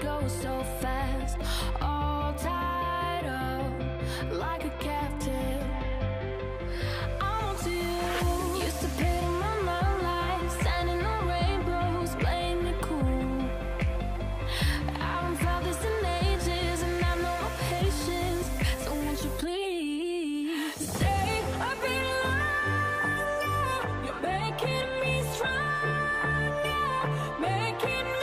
goes so fast, all tied up like a captive. I'm onto you. Used to pit in my mom life, standing on rainbows, playing it cool. I haven't felt this in ages, and I've no more patience. So won't you please stay a bit longer? You're making me stronger, making me.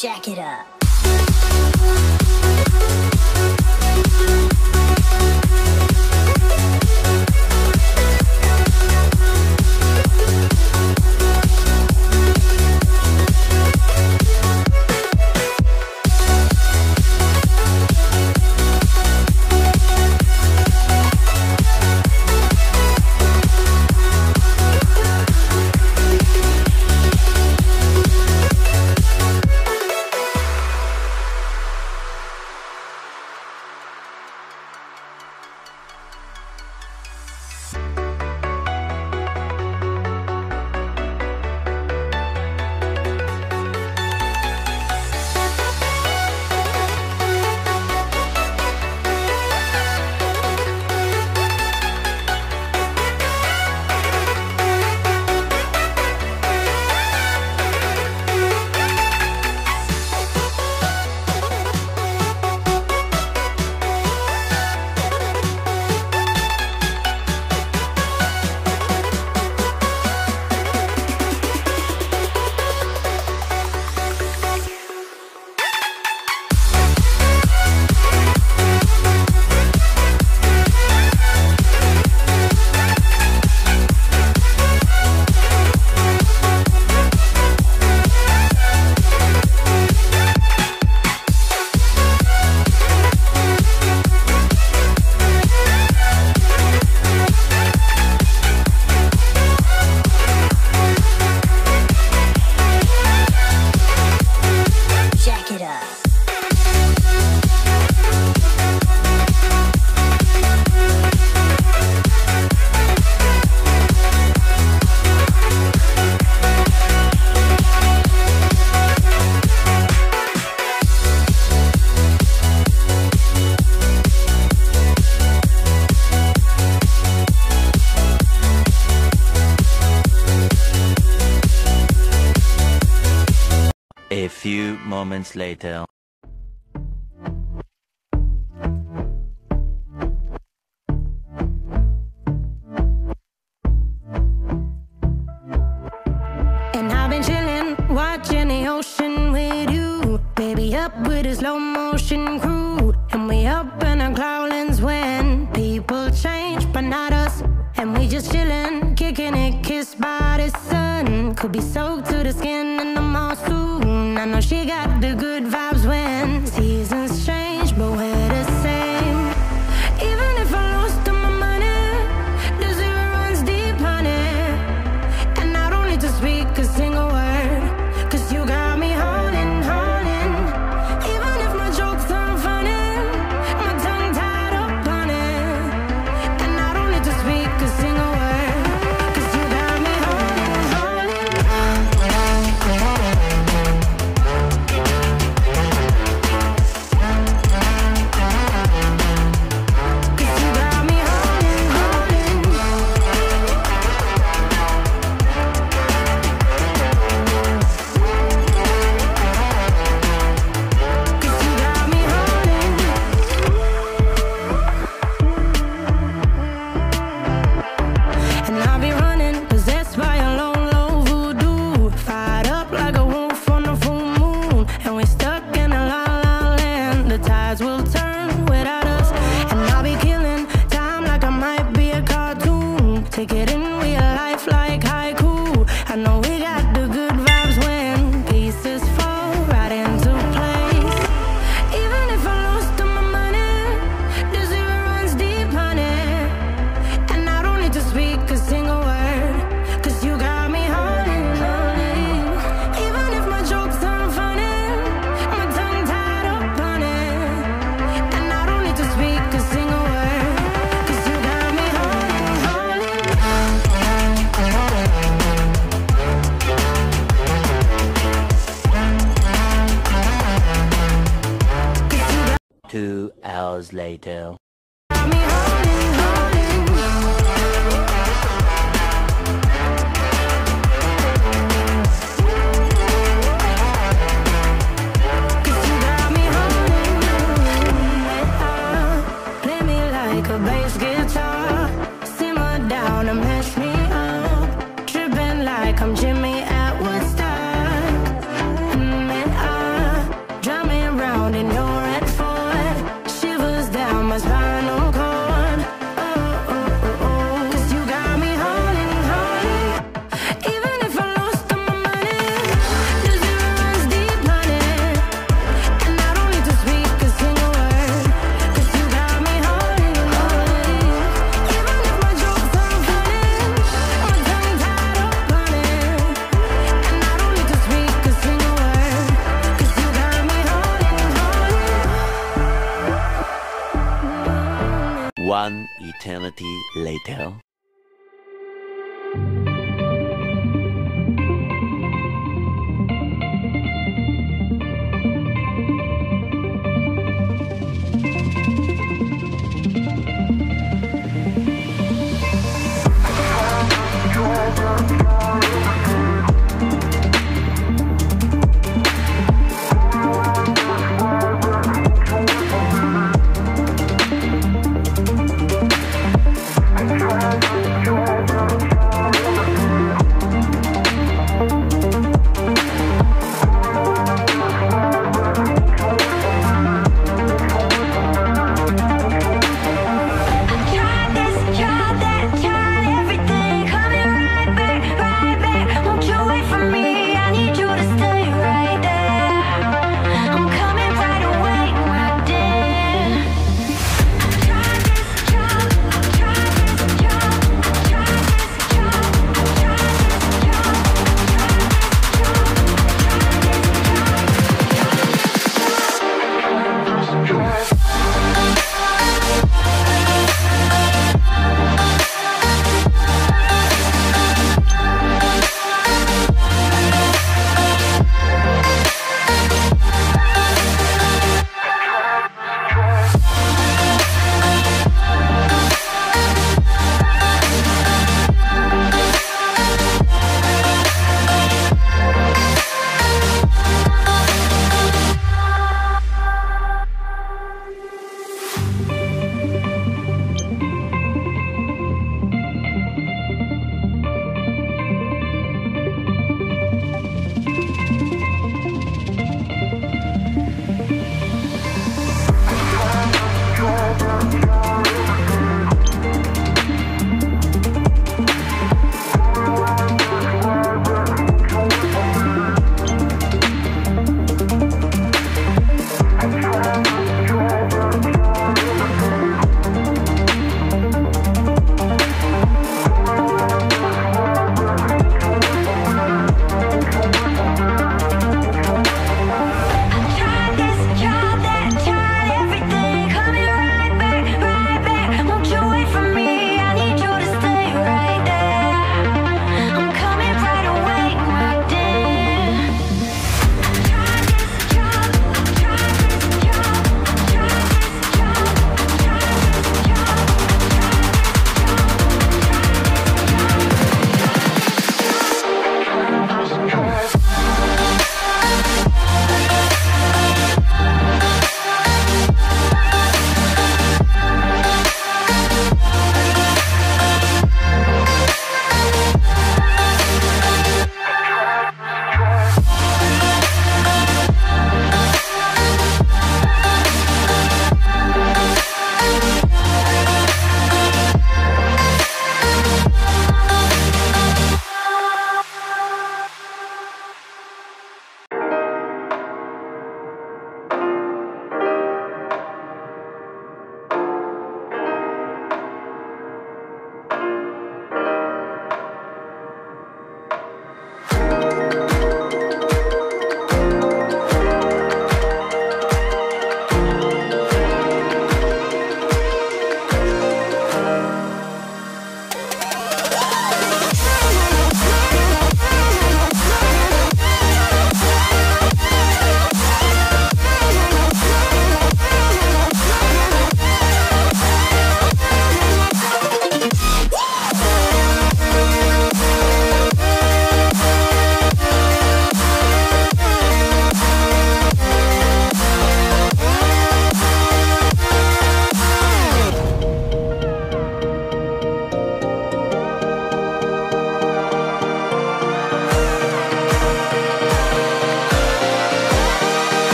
Jack it up. A few moments later. And I've been chilling, watching the ocean with you. Baby, up with a slow motion crew. And we up in our cloudlands when people change, but not us. And we just chillin', kicking it, kissed by the sun. Could be soaked to the skin in the mall soon. I know she got the good vibes when seasons change, but we're the same. Even if I lose all my money, the zero runs deep, honey. And I don't need to speak a single word, cause you got me holding, holding. Even if my jokes aren't funny, my tongue tied up on it. And I don't need to speak a single word. Hours later. One eternity later.